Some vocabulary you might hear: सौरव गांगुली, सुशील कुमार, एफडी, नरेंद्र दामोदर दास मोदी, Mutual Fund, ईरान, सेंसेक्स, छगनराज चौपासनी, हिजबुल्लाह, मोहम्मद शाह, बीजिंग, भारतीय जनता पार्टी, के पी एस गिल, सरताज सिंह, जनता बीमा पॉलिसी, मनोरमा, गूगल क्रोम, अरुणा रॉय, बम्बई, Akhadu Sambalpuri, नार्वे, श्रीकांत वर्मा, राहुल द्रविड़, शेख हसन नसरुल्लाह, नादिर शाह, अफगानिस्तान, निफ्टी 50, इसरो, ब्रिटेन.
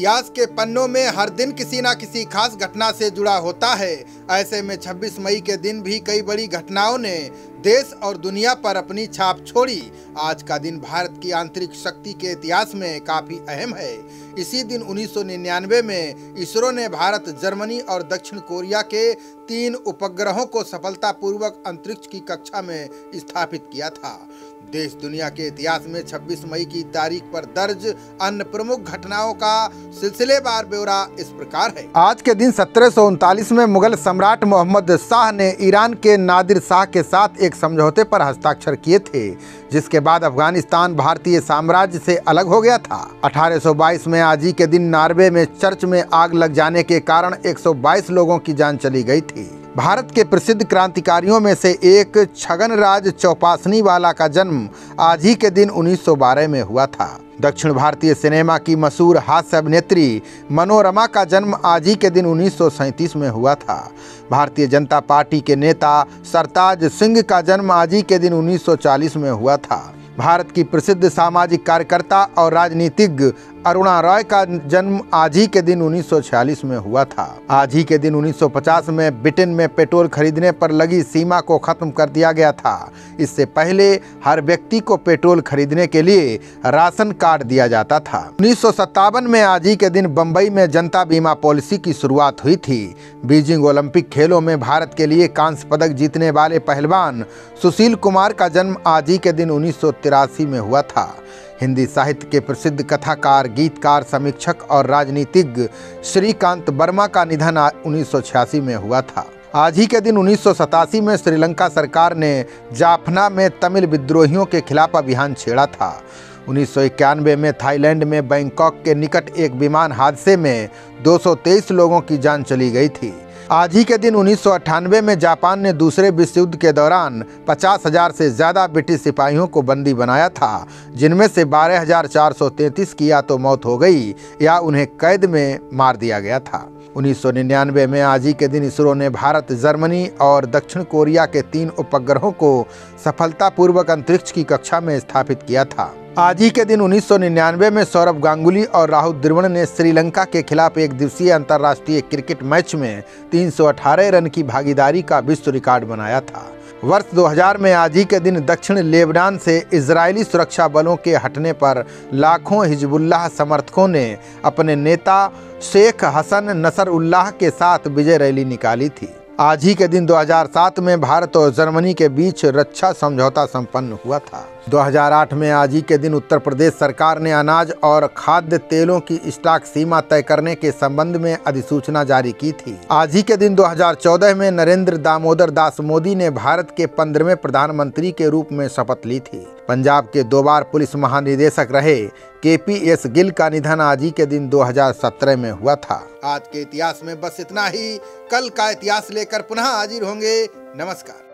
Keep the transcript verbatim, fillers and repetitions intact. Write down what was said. इतिहास के पन्नों में हर दिन किसी ना किसी खास घटना से जुड़ा होता है। ऐसे में छब्बीस मई के दिन भी कई बड़ी घटनाओं ने देश और दुनिया पर अपनी छाप छोड़ी। आज का दिन भारत की आंतरिक शक्ति के इतिहास में काफी अहम है। इसी दिन उन्नीस सौ निन्यानवे में इसरो ने भारत, जर्मनी और दक्षिण कोरिया के तीन उपग्रहों को सफलतापूर्वक अंतरिक्ष की कक्षा में स्थापित किया था। देश दुनिया के इतिहास में छब्बीस मई की तारीख पर दर्ज अन्य प्रमुख घटनाओं का सिलसिलेवार ब्यौरा इस प्रकार है। आज के दिन सत्रह सौ उनतालीस में मुगल सम्राट मोहम्मद शाह ने ईरान के नादिर शाह के साथ एक समझौते पर हस्ताक्षर किए थे, जिसके बाद अफगानिस्तान भारतीय साम्राज्य से अलग हो गया था। अठारह सौ बाईस में आज ही के दिन नार्वे में चर्च में आग लग जाने के कारण एक सौ बाईस लोगों की जान चली गई थी। भारत के प्रसिद्ध क्रांतिकारियों में से एक छगनराज चौपासनी वाला का जन्म आज ही के दिन उन्नीस सौ बारह में हुआ था। दक्षिण भारतीय सिनेमा की मशहूर हास्य अभिनेत्री मनोरमा का जन्म आज ही के दिन उन्नीस सौ सैंतीस में हुआ था। भारतीय जनता पार्टी के नेता सरताज सिंह का जन्म आज ही के दिन उन्नीस सौ चालीस में हुआ था। भारत की प्रसिद्ध सामाजिक कार्यकर्ता और राजनीतिज्ञ अरुणा रॉय का जन्म आज ही के दिन उन्नीस सौ छियालीस में हुआ था। आज ही के दिन उन्नीस सौ पचास में ब्रिटेन में पेट्रोल खरीदने पर लगी सीमा को खत्म कर दिया गया था। इससे पहले हर व्यक्ति को पेट्रोल खरीदने के लिए राशन कार्ड दिया जाता था। उन्नीस सौ सत्तावन में आज ही के दिन बम्बई में जनता बीमा पॉलिसी की शुरुआत हुई थी। बीजिंग ओलंपिक खेलों में भारत के लिए कांस्य पदक जीतने वाले पहलवान सुशील कुमार का जन्म आज ही के दिन उन्नीस सौ तिरासी में हुआ था। हिंदी साहित्य के प्रसिद्ध कथाकार, गीतकार, समीक्षक और राजनीतिज्ञ श्रीकांत वर्मा का निधन उन्नीस सौ छियासी में हुआ था। आज ही के दिन उन्नीस सौ सतासी में श्रीलंका सरकार ने जाफना में तमिल विद्रोहियों के खिलाफ अभियान छेड़ा था। उन्नीस सौ इक्यानवे में थाईलैंड में बैंकॉक के निकट एक विमान हादसे में दो सौ तेईस लोगों की जान चली गई थी। आज ही के दिन उन्नीस सौ अट्ठानवे में जापान ने दूसरे विश्व युद्ध के दौरान पचास हजार से ज़्यादा ब्रिटिश सिपाहियों को बंदी बनाया था, जिनमें से बारह हजार चार सौ तैंतीस की या तो मौत हो गई या उन्हें कैद में मार दिया गया था। उन्नीस सौ निन्यानवे में आज ही के दिन इसरो ने भारत, जर्मनी और दक्षिण कोरिया के तीन उपग्रहों को सफलतापूर्वक अंतरिक्ष की कक्षा में स्थापित किया था। आज ही के दिन उन्नीस सौ निन्यानवे में सौरव गांगुली और राहुल द्रविड़ ने श्रीलंका के खिलाफ एक दिवसीय अंतर्राष्ट्रीय क्रिकेट मैच में तीन सौ अठारह रन की भागीदारी का विश्व रिकॉर्ड बनाया था। वर्ष दो हज़ार में आज ही के दिन दक्षिण लेबनान से इजरायली सुरक्षा बलों के हटने पर लाखों हिजबुल्लाह समर्थकों ने अपने नेता शेख हसन नसरुल्लाह के साथ विजय रैली निकाली थी। आज ही के दिन दो हज़ार सात में भारत और जर्मनी के बीच रक्षा समझौता संपन्न हुआ था। दो हज़ार आठ में आज ही के दिन उत्तर प्रदेश सरकार ने अनाज और खाद्य तेलों की स्टॉक सीमा तय करने के संबंध में अधिसूचना जारी की थी। आज ही के दिन दो हज़ार चौदह में नरेंद्र दामोदर दास मोदी ने भारत के पंद्रहवें प्रधानमंत्री के रूप में शपथ ली थी। पंजाब के दो बार पुलिस महानिदेशक रहे के पी एस गिल का निधन आज ही के दिन दो हज़ार सत्रह में हुआ था। आज के इतिहास में बस इतना ही। कल का इतिहास लेकर पुनः हाजिर होंगे। नमस्कार।